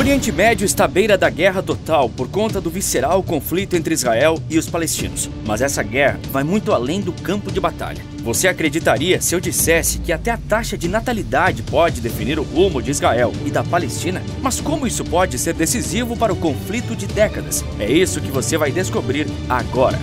O Oriente Médio está à beira da guerra total por conta do visceral conflito entre Israel e os palestinos. Mas essa guerra vai muito além do campo de batalha. Você acreditaria se eu dissesse que até a taxa de natalidade pode definir o rumo de Israel e da Palestina? Mas como isso pode ser decisivo para o conflito de décadas? É isso que você vai descobrir agora.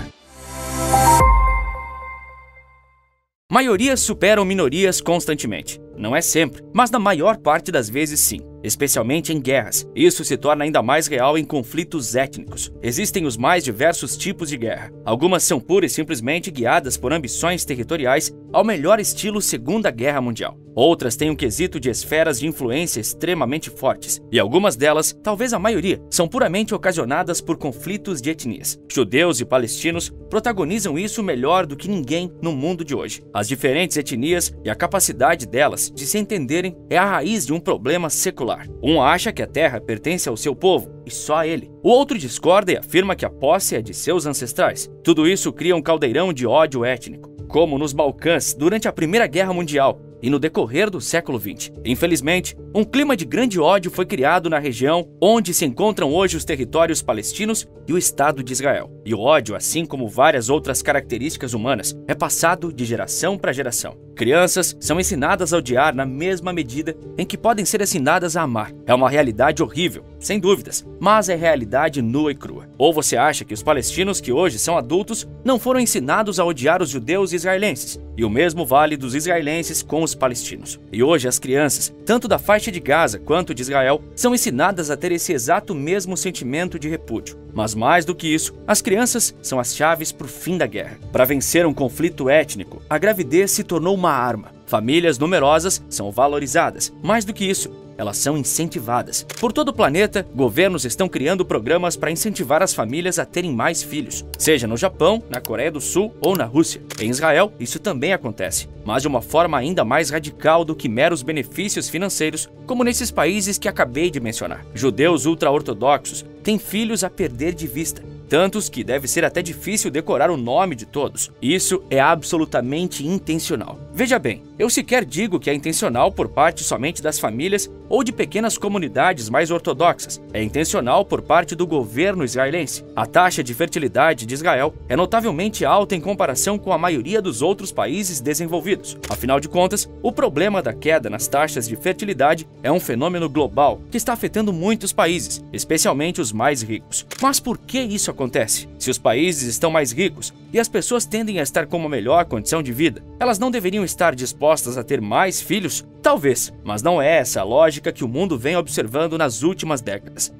Maiorias superam minorias constantemente. Não é sempre, mas na maior parte das vezes sim. Especialmente em guerras. Isso se torna ainda mais real em conflitos étnicos. Existem os mais diversos tipos de guerra. Algumas são pura e simplesmente guiadas por ambições territoriais ao melhor estilo Segunda Guerra Mundial. Outras têm um quesito de esferas de influência extremamente fortes. E algumas delas, talvez a maioria, são puramente ocasionadas por conflitos de etnias. Judeus e palestinos protagonizam isso melhor do que ninguém no mundo de hoje. As diferentes etnias e a capacidade delas de se entenderem é a raiz de um problema secular. Um acha que a terra pertence ao seu povo, e só a ele. O outro discorda e afirma que a posse é de seus ancestrais. Tudo isso cria um caldeirão de ódio étnico, como nos Balcãs durante a Primeira Guerra Mundial e no decorrer do século XX. Infelizmente, um clima de grande ódio foi criado na região onde se encontram hoje os territórios palestinos e o Estado de Israel. E o ódio, assim como várias outras características humanas, é passado de geração para geração. Crianças são ensinadas a odiar na mesma medida em que podem ser ensinadas a amar. É uma realidade horrível, sem dúvidas, mas é realidade nua e crua. Ou você acha que os palestinos que hoje são adultos não foram ensinados a odiar os judeus israelenses? E o mesmo vale dos israelenses com os palestinos. E hoje as crianças, tanto da faixa de Gaza quanto de Israel, são ensinadas a ter esse exato mesmo sentimento de repúdio. Mas mais do que isso, as crianças são as chaves para o fim da guerra. Para vencer um conflito étnico, a gravidez se tornou uma arma. Famílias numerosas são valorizadas. Mais do que isso, elas são incentivadas. Por todo o planeta, governos estão criando programas para incentivar as famílias a terem mais filhos, seja no Japão, na Coreia do Sul ou na Rússia. Em Israel, isso também acontece, mas de uma forma ainda mais radical do que meros benefícios financeiros, como nesses países que acabei de mencionar. Judeus ultra-ortodoxos têm filhos a perder de vista, tantos que deve ser até difícil decorar o nome de todos. Isso é absolutamente intencional. Veja bem, eu sequer digo que é intencional por parte somente das famílias ou de pequenas comunidades mais ortodoxas. É intencional por parte do governo israelense. A taxa de fertilidade de Israel é notavelmente alta em comparação com a maioria dos outros países desenvolvidos. Afinal de contas, o problema da queda nas taxas de fertilidade é um fenômeno global que está afetando muitos países, especialmente os mais ricos. Mas por que isso acontece? Se os países estão mais ricos e as pessoas tendem a estar com uma melhor condição de vida, elas não deveriam estar dispostas a ter mais filhos? Talvez, mas não é essa a lógica que o mundo vem observando nas últimas décadas.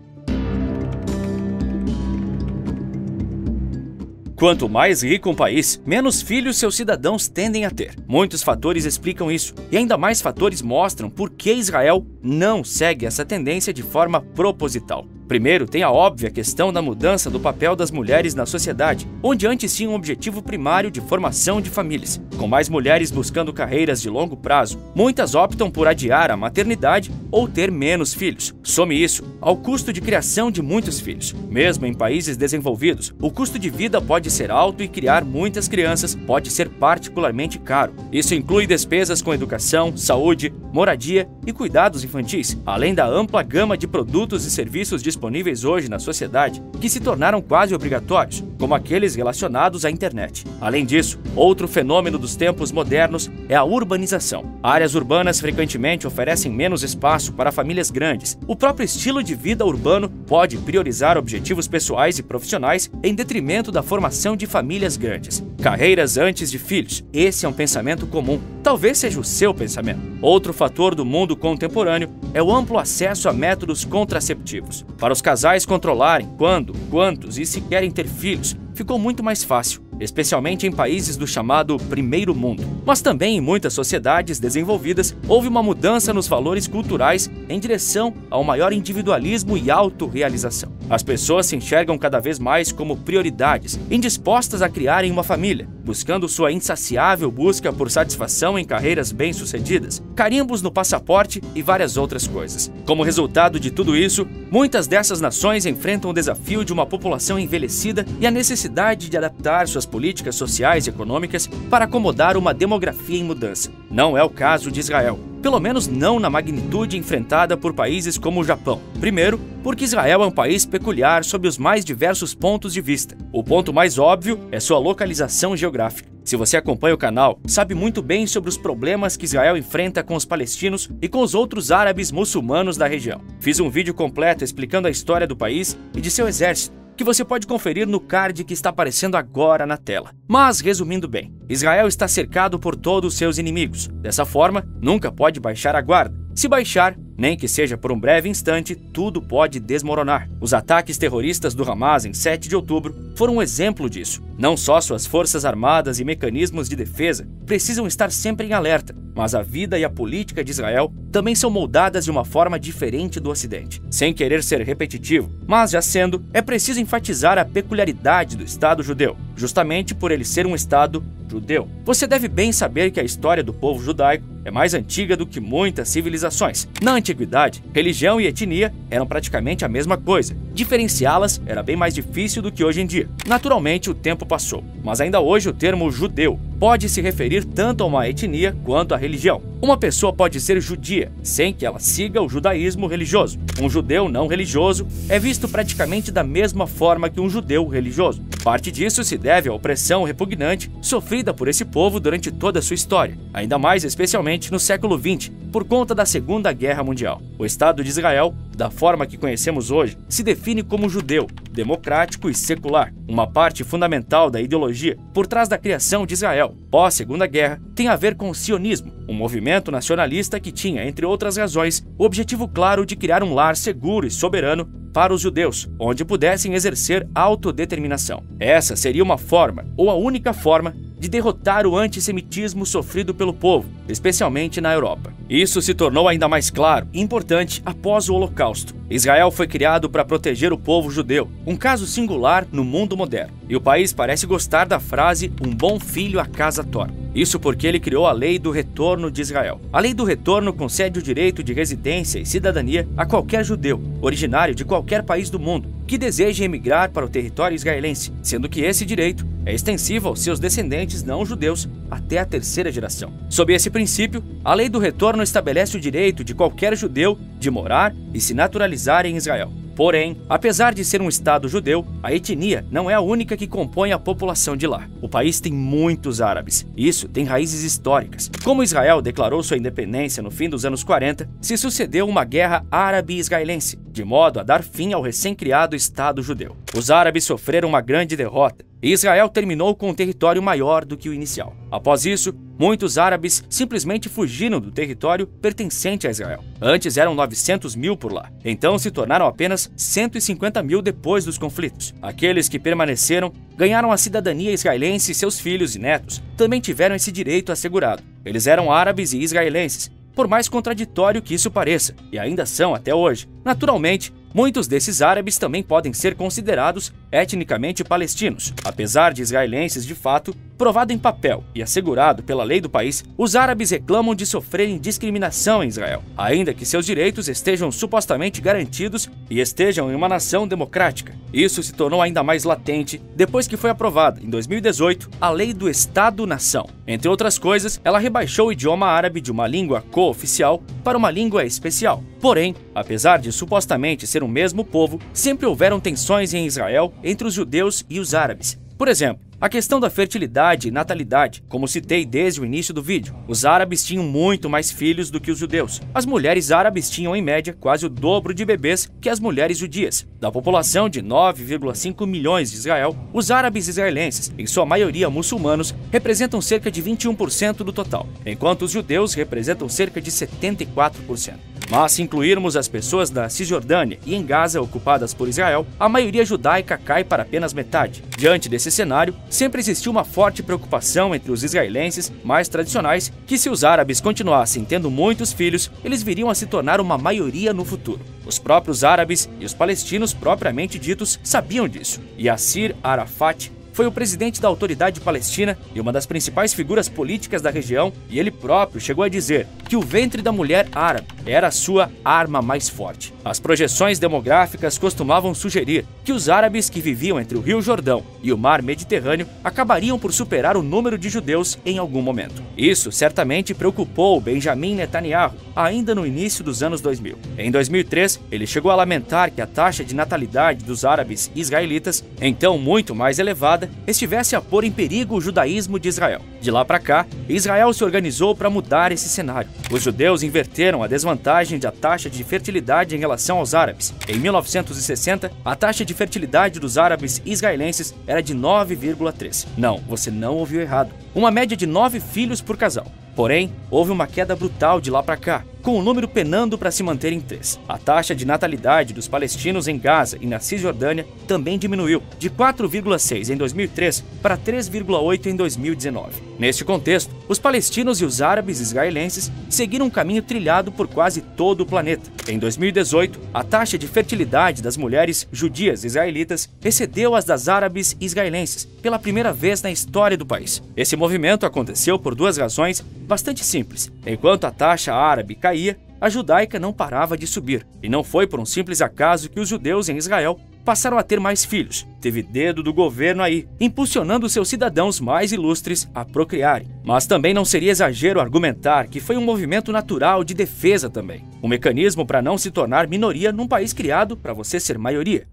Quanto mais rico um país, menos filhos seus cidadãos tendem a ter. Muitos fatores explicam isso, e ainda mais fatores mostram por que Israel não segue essa tendência de forma proposital. Primeiro, tem a óbvia questão da mudança do papel das mulheres na sociedade, onde antes tinha um objetivo primário de formação de famílias. Com mais mulheres buscando carreiras de longo prazo, muitas optam por adiar a maternidade ou ter menos filhos. Some isso ao custo de criação de muitos filhos. Mesmo em países desenvolvidos, o custo de vida pode ser alto e criar muitas crianças pode ser particularmente caro. Isso inclui despesas com educação, saúde, moradia e cuidados infantis, além da ampla gama de produtos e serviços disponíveis hoje na sociedade que se tornaram quase obrigatórios, como aqueles relacionados à internet. Além disso, outro fenômeno dos tempos modernos é a urbanização. Áreas urbanas frequentemente oferecem menos espaço para famílias grandes. O próprio estilo de vida urbano pode priorizar objetivos pessoais e profissionais em detrimento da formação de famílias grandes. Carreiras antes de filhos. Esse é um pensamento comum. Talvez seja o seu pensamento. Outro fator do mundo contemporâneo é o amplo acesso a métodos contraceptivos. Para os casais controlarem quando, quantos e se querem ter filhos, ficou muito mais fácil, especialmente em países do chamado primeiro mundo. Mas também em muitas sociedades desenvolvidas, houve uma mudança nos valores culturais em direção ao maior individualismo e autorrealização. As pessoas se enxergam cada vez mais como prioridades, indispostas a criarem uma família, buscando sua insaciável busca por satisfação em carreiras bem-sucedidas, carimbos no passaporte e várias outras coisas. Como resultado de tudo isso, muitas dessas nações enfrentam o desafio de uma população envelhecida e a necessidade de adaptar suas políticas, sociais e econômicas para acomodar uma demografia em mudança. Não é o caso de Israel, pelo menos não na magnitude enfrentada por países como o Japão. Primeiro, porque Israel é um país peculiar sob os mais diversos pontos de vista. O ponto mais óbvio é sua localização geográfica. Se você acompanha o canal, sabe muito bem sobre os problemas que Israel enfrenta com os palestinos e com os outros árabes muçulmanos da região. Fiz um vídeo completo explicando a história do país e de seu exército, que você pode conferir no card que está aparecendo agora na tela. Mas, resumindo bem, Israel está cercado por todos os seus inimigos. Dessa forma, nunca pode baixar a guarda. Se baixar, nem que seja por um breve instante, tudo pode desmoronar. Os ataques terroristas do Hamas em 7 de outubro foram um exemplo disso. Não só suas forças armadas e mecanismos de defesa precisam estar sempre em alerta, mas a vida e a política de Israel também são moldadas de uma forma diferente do Ocidente. Sem querer ser repetitivo, mas já sendo, é preciso enfatizar a peculiaridade do Estado judeu, justamente por ele ser um Estado judeu. Você deve bem saber que a história do povo judaico é mais antiga do que muitas civilizações. Na antiguidade, religião e etnia eram praticamente a mesma coisa. Diferenciá-las era bem mais difícil do que hoje em dia. Naturalmente, o tempo passou, mas ainda hoje o termo judeu pode se referir tanto a uma etnia quanto à religião. Uma pessoa pode ser judia, sem que ela siga o judaísmo religioso. Um judeu não religioso é visto praticamente da mesma forma que um judeu religioso. Parte disso se deve à opressão repugnante sofrida por esse povo durante toda a sua história, ainda mais especialmente no século XX, por conta da Segunda Guerra Mundial. O Estado de Israel, da forma que conhecemos hoje, se define como judeu, democrático e secular. Uma parte fundamental da ideologia por trás da criação de Israel, pós-Segunda Guerra, tem a ver com o sionismo, um movimento nacionalista que tinha, entre outras razões, o objetivo claro de criar um lar seguro e soberano para os judeus, onde pudessem exercer autodeterminação. Essa seria uma forma, ou a única forma, de derrotar o antissemitismo sofrido pelo povo, especialmente na Europa. Isso se tornou ainda mais claro e importante após o Holocausto. Israel foi criado para proteger o povo judeu, um caso singular no mundo moderno. E o país parece gostar da frase "um bom filho a casa torna". Isso porque ele criou a Lei do Retorno de Israel. A Lei do Retorno concede o direito de residência e cidadania a qualquer judeu, originário de qualquer país do mundo, que deseje emigrar para o território israelense, sendo que esse direito é extensivo aos seus descendentes não judeus até a terceira geração. Sob esse princípio, a Lei do Retorno estabelece o direito de qualquer judeu de morar e se naturalizar em Israel. Porém, apesar de ser um estado judeu, a etnia não é a única que compõe a população de lá. O país tem muitos árabes. Isso tem raízes históricas. Como Israel declarou sua independência no fim dos anos 40, se sucedeu uma guerra árabe-israelense, de modo a dar fim ao recém-criado Estado judeu. Os árabes sofreram uma grande derrota e Israel terminou com um território maior do que o inicial. Após isso, muitos árabes simplesmente fugiram do território pertencente a Israel. Antes eram 900 mil por lá, então se tornaram apenas 150 mil depois dos conflitos. Aqueles que permaneceram ganharam a cidadania israelense e seus filhos e netos também tiveram esse direito assegurado. Eles eram árabes e israelenses, por mais contraditório que isso pareça, e ainda são até hoje. Naturalmente, muitos desses árabes também podem ser considerados etnicamente palestinos. Apesar de israelenses de fato, provado em papel e assegurado pela lei do país, os árabes reclamam de sofrerem discriminação em Israel, ainda que seus direitos estejam supostamente garantidos e estejam em uma nação democrática. Isso se tornou ainda mais latente depois que foi aprovada, em 2018, a Lei do Estado-nação. Entre outras coisas, ela rebaixou o idioma árabe de uma língua cooficial para uma língua especial. Porém, apesar de supostamente ser o mesmo povo, sempre houveram tensões em Israel entre os judeus e os árabes. Por exemplo, a questão da fertilidade e natalidade, como citei desde o início do vídeo. Os árabes tinham muito mais filhos do que os judeus. As mulheres árabes tinham, em média, quase o dobro de bebês que as mulheres judias. Da população de 9,5 milhões de Israel, os árabes israelenses, em sua maioria muçulmanos, representam cerca de 21% do total, enquanto os judeus representam cerca de 74%. Mas se incluirmos as pessoas da Cisjordânia e em Gaza ocupadas por Israel, a maioria judaica cai para apenas metade. Diante desse cenário, sempre existiu uma forte preocupação entre os israelenses mais tradicionais que, se os árabes continuassem tendo muitos filhos, eles viriam a se tornar uma maioria no futuro. Os próprios árabes e os palestinos propriamente ditos sabiam disso. Yassir Arafat foi o presidente da Autoridade Palestina e uma das principais figuras políticas da região, e ele próprio chegou a dizer que o ventre da mulher árabe era a sua arma mais forte. As projeções demográficas costumavam sugerir que os árabes que viviam entre o Rio Jordão e o Mar Mediterrâneo acabariam por superar o número de judeus em algum momento. Isso certamente preocupou Benjamin Netanyahu ainda no início dos anos 2000. Em 2003, ele chegou a lamentar que a taxa de natalidade dos árabes israelitas, então muito mais elevada, estivesse a pôr em perigo o judaísmo de Israel. De lá para cá, Israel se organizou para mudar esse cenário. Os judeus inverteram a desvantagem da taxa de fertilidade em relação aos árabes. Em 1960, a taxa de fertilidade dos árabes israelenses era de 9,3. Não, você não ouviu errado. Uma média de 9 filhos por casal. Porém, houve uma queda brutal de lá para cá, com o número penando para se manter em 3. A taxa de natalidade dos palestinos em Gaza e na Cisjordânia também diminuiu, de 4,6 em 2003 para 3,8 em 2019. Neste contexto, os palestinos e os árabes israelenses seguiram um caminho trilhado por quase todo o planeta. Em 2018, a taxa de fertilidade das mulheres judias israelitas excedeu as das árabes israelenses, pela primeira vez na história do país. Esse movimento aconteceu por duas razões bastante simples. Enquanto a taxa árabe caía, a judaica não parava de subir. E não foi por um simples acaso que os judeus em Israel passaram a ter mais filhos. Teve dedo do governo aí, impulsionando seus cidadãos mais ilustres a procriarem. Mas também não seria exagero argumentar que foi um movimento natural de defesa também. Um mecanismo para não se tornar minoria num país criado para você ser maioria.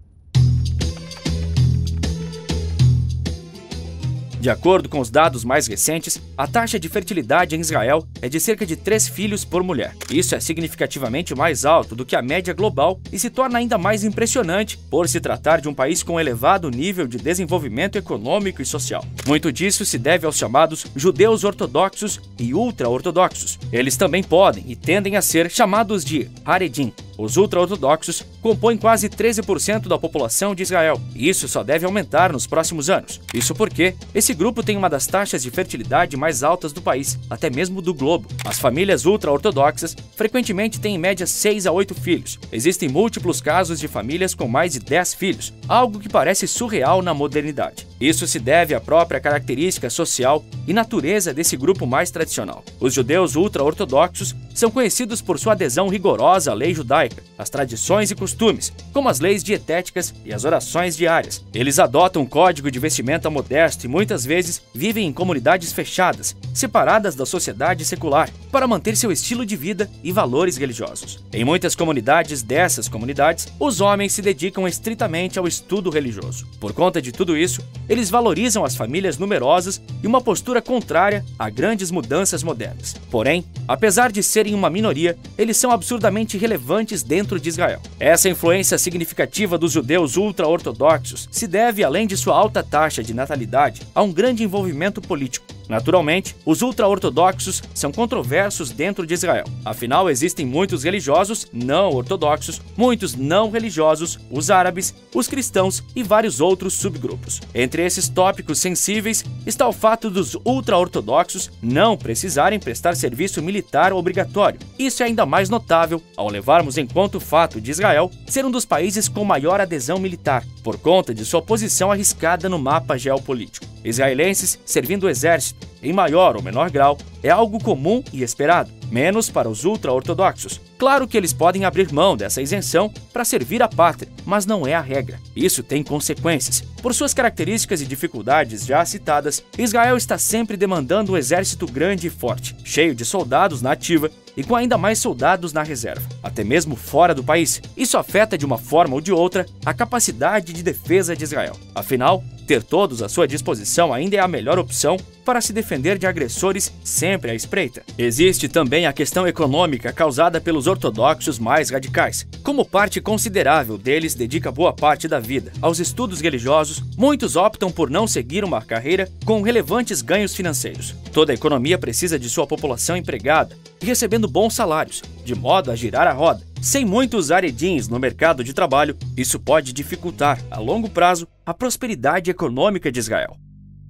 De acordo com os dados mais recentes, a taxa de fertilidade em Israel é de cerca de 3 filhos por mulher. Isso é significativamente mais alto do que a média global e se torna ainda mais impressionante por se tratar de um país com elevado nível de desenvolvimento econômico e social. Muito disso se deve aos chamados judeus ortodoxos e ultra-ortodoxos. Eles também podem e tendem a ser chamados de haredim. Os ultra-ortodoxos compõem quase 13% da população de Israel, e isso só deve aumentar nos próximos anos. Isso porque esse grupo tem uma das taxas de fertilidade mais altas do país, até mesmo do globo. As famílias ultra-ortodoxas frequentemente têm em média 6 a 8 filhos. Existem múltiplos casos de famílias com mais de 10 filhos, algo que parece surreal na modernidade. Isso se deve à própria característica social e natureza desse grupo mais tradicional. Os judeus ultra-ortodoxos são conhecidos por sua adesão rigorosa à lei judaica, às tradições e costumes, como as leis dietéticas e as orações diárias. Eles adotam um código de vestimenta modesto e muitas vezes vivem em comunidades fechadas, separadas da sociedade secular, para manter seu estilo de vida e valores religiosos. Em muitas comunidades dessas comunidades, os homens se dedicam estritamente ao estudo religioso. Por conta de tudo isso, eles valorizam as famílias numerosas e uma postura contrária a grandes mudanças modernas. Porém, apesar de serem uma minoria, eles são absurdamente relevantes dentro de Israel. Essa influência significativa dos judeus ultra-ortodoxos se deve, além de sua alta taxa de natalidade, a um grande envolvimento político. Naturalmente, os ultra-ortodoxos são controversos dentro de Israel. Afinal, existem muitos religiosos não ortodoxos, muitos não religiosos, os árabes, os cristãos e vários outros subgrupos. Entre esses tópicos sensíveis está o fato dos ultra-ortodoxos não precisarem prestar serviço militar obrigatório. Isso é ainda mais notável ao levarmos em conta o fato de Israel ser um dos países com maior adesão militar, por conta de sua posição arriscada no mapa geopolítico. Israelenses servindo o exército, em maior ou menor grau, é algo comum e esperado, menos para os ultra-ortodoxos. Claro que eles podem abrir mão dessa isenção para servir a pátria, mas não é a regra. Isso tem consequências. Por suas características e dificuldades já citadas, Israel está sempre demandando um exército grande e forte, cheio de soldados na ativa e com ainda mais soldados na reserva, até mesmo fora do país. Isso afeta de uma forma ou de outra a capacidade de defesa de Israel. Afinal, ter todos à sua disposição ainda é a melhor opção para se defender de agressores sempre à espreita. Existe também a questão econômica causada pelos ortodoxos mais radicais. Como parte considerável deles dedica boa parte da vida aos estudos religiosos, muitos optam por não seguir uma carreira com relevantes ganhos financeiros. Toda a economia precisa de sua população empregada e recebendo bons salários, de modo a girar a roda. Sem muitos haredins no mercado de trabalho, isso pode dificultar, a longo prazo, a prosperidade econômica de Israel.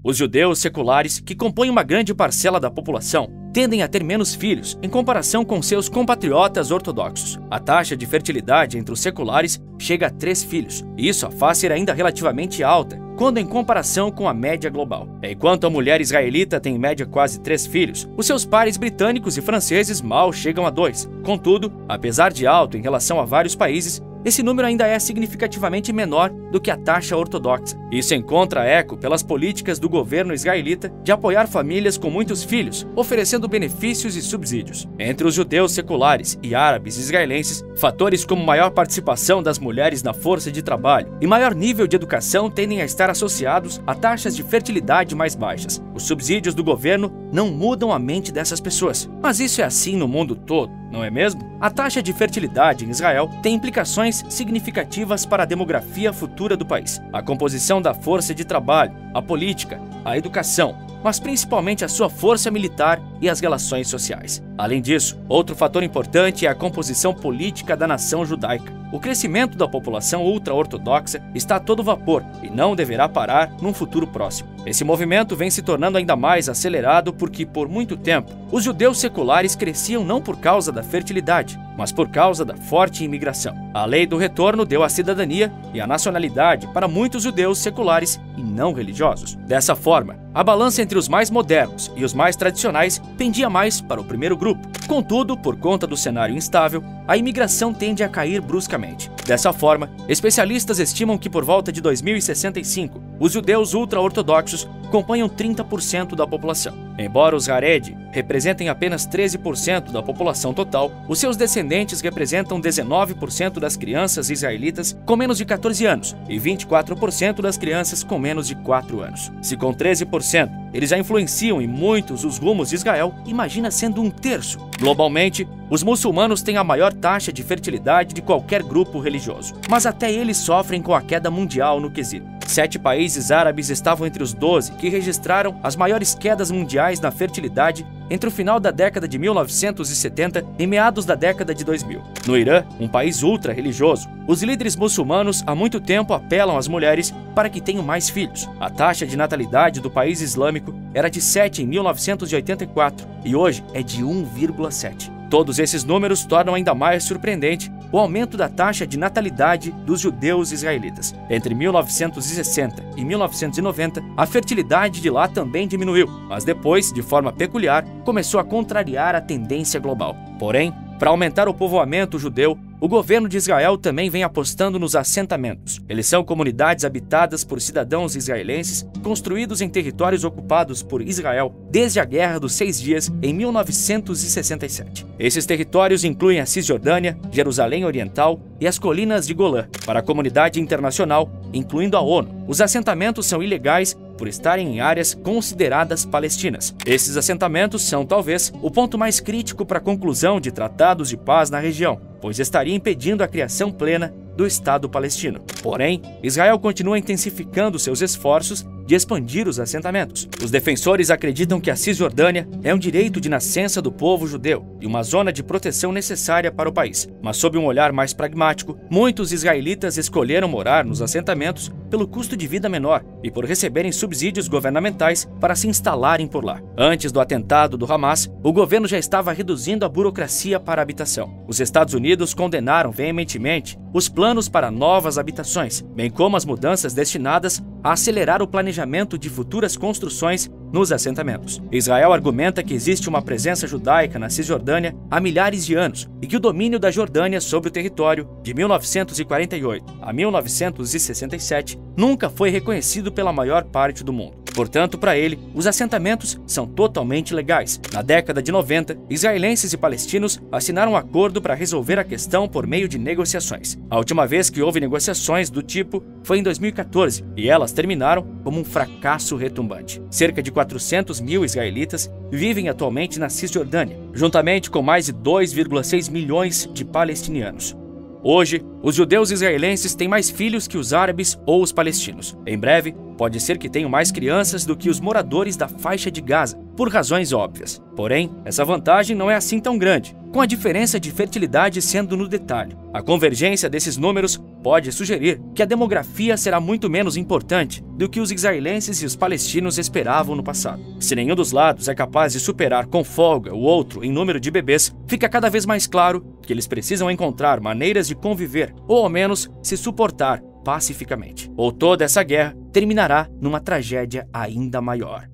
Os judeus seculares, que compõem uma grande parcela da população, tendem a ter menos filhos em comparação com seus compatriotas ortodoxos. A taxa de fertilidade entre os seculares chega a 3 filhos, e isso a faz ser ainda relativamente alta, quando em comparação com a média global. Enquanto a mulher israelita tem em média quase 3 filhos, os seus pares britânicos e franceses mal chegam a 2. Contudo, apesar de alto em relação a vários países, esse número ainda é significativamente menor do que a taxa ortodoxa. Isso encontra eco pelas políticas do governo israelita de apoiar famílias com muitos filhos, oferecendo benefícios e subsídios. Entre os judeus seculares e árabes israelenses, fatores como maior participação das mulheres na força de trabalho e maior nível de educação tendem a estar associados a taxas de fertilidade mais baixas. Os subsídios do governo não mudam a mente dessas pessoas, mas isso é assim no mundo todo, não é mesmo? A taxa de fertilidade em Israel tem implicações significativas para a demografia futura do país. A composição da força de trabalho, a política, a educação, mas principalmente a sua força militar e as relações sociais. Além disso, outro fator importante é a composição política da nação judaica. O crescimento da população ultra-ortodoxa está a todo vapor e não deverá parar num futuro próximo. Esse movimento vem se tornando ainda mais acelerado porque, por muito tempo, os judeus seculares cresciam não por causa da fertilidade, mas por causa da forte imigração. A Lei do Retorno deu a cidadania e a nacionalidade para muitos judeus seculares e não religiosos. Dessa forma, a balança entre os mais modernos e os mais tradicionais pendia mais para o primeiro grupo. Contudo, por conta do cenário instável, a imigração tende a cair bruscamente. Dessa forma, especialistas estimam que por volta de 2065, os judeus ultra-ortodoxos acompanham 30% da população. Embora os haredim representem apenas 13% da população total, os seus descendentes representam 19% das crianças israelitas com menos de 14 anos e 24% das crianças com menos de 4 anos. Se com 13%, eles já influenciam em muitos os rumos de Israel, imagina sendo 1/3. Globalmente, os muçulmanos têm a maior taxa de fertilidade de qualquer grupo religioso, mas até eles sofrem com a queda mundial no quesito. 7 países árabes estavam entre os 12 que registraram as maiores quedas mundiais na fertilidade entre o final da década de 1970 e meados da década de 2000. No Irã, um país ultra-religioso, os líderes muçulmanos há muito tempo apelam às mulheres para que tenham mais filhos. A taxa de natalidade do país islâmico era de 7 em 1984 e hoje é de 1,7. Todos esses números tornam ainda mais surpreendente o aumento da taxa de natalidade dos judeus israelitas. Entre 1960 e 1990, a fertilidade de lá também diminuiu, mas depois, de forma peculiar, começou a contrariar a tendência global. Porém, para aumentar o povoamento judeu, o governo de Israel também vem apostando nos assentamentos. Eles são comunidades habitadas por cidadãos israelenses, construídos em territórios ocupados por Israel desde a Guerra dos 6 Dias, em 1967. Esses territórios incluem a Cisjordânia, Jerusalém Oriental e as colinas de Golã. Para a comunidade internacional, incluindo a ONU, os assentamentos são ilegais por estarem em áreas consideradas palestinas. Esses assentamentos são, talvez, o ponto mais crítico para a conclusão de tratados de paz na região, pois estaria impedindo a criação plena do Estado palestino. Porém, Israel continua intensificando seus esforços de expandir os assentamentos. Os defensores acreditam que a Cisjordânia é um direito de nascença do povo judeu e uma zona de proteção necessária para o país. Mas sob um olhar mais pragmático, muitos israelitas escolheram morar nos assentamentos pelo custo de vida menor e por receberem subsídios governamentais para se instalarem por lá. Antes do atentado do Hamas, o governo já estava reduzindo a burocracia para a habitação. Os Estados Unidos condenaram veementemente os planos para novas habitações, bem como as mudanças destinadas a acelerar o planejamento de futuras construções nos assentamentos. Israel argumenta que existe uma presença judaica na Cisjordânia há milhares de anos e que o domínio da Jordânia sobre o território, de 1948 a 1967, nunca foi reconhecido pela maior parte do mundo. Portanto, para ele, os assentamentos são totalmente legais. Na década de 90, israelenses e palestinos assinaram um acordo para resolver a questão por meio de negociações. A última vez que houve negociações do tipo foi em 2014, e elas terminaram como um fracasso retumbante. Cerca de 400 mil israelitas vivem atualmente na Cisjordânia, juntamente com mais de 2,6 milhões de palestinianos. Hoje, os judeus israelenses têm mais filhos que os árabes ou os palestinos. Em breve, pode ser que tenham mais crianças do que os moradores da faixa de Gaza, por razões óbvias. Porém, essa vantagem não é assim tão grande, com a diferença de fertilidade sendo no detalhe. A convergência desses números pode sugerir que a demografia será muito menos importante do que os israelenses e os palestinos esperavam no passado. Se nenhum dos lados é capaz de superar com folga o outro em número de bebês, fica cada vez mais claro que eles precisam encontrar maneiras de conviver, ou ao menos se suportar pacificamente. Ou toda essa guerra terminará numa tragédia ainda maior.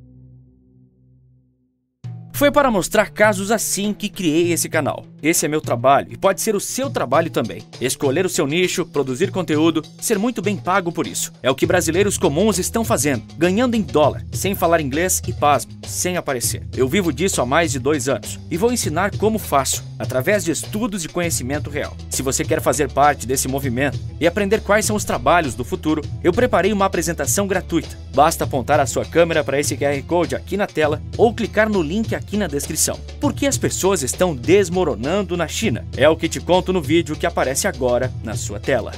Foi para mostrar casos assim que criei esse canal. Esse é meu trabalho e pode ser o seu trabalho também. Escolher o seu nicho, produzir conteúdo, ser muito bem pago por isso. É o que brasileiros comuns estão fazendo, ganhando em dólar, sem falar inglês e, pasmo, sem aparecer. Eu vivo disso há mais de 2 anos e vou ensinar como faço, através de estudos e conhecimento real. Se você quer fazer parte desse movimento e aprender quais são os trabalhos do futuro, eu preparei uma apresentação gratuita. Basta apontar a sua câmera para esse QR Code aqui na tela ou clicar no link aqui na descrição. Por que as pessoas estão desmoronando na China? É o que te conto no vídeo que aparece agora na sua tela.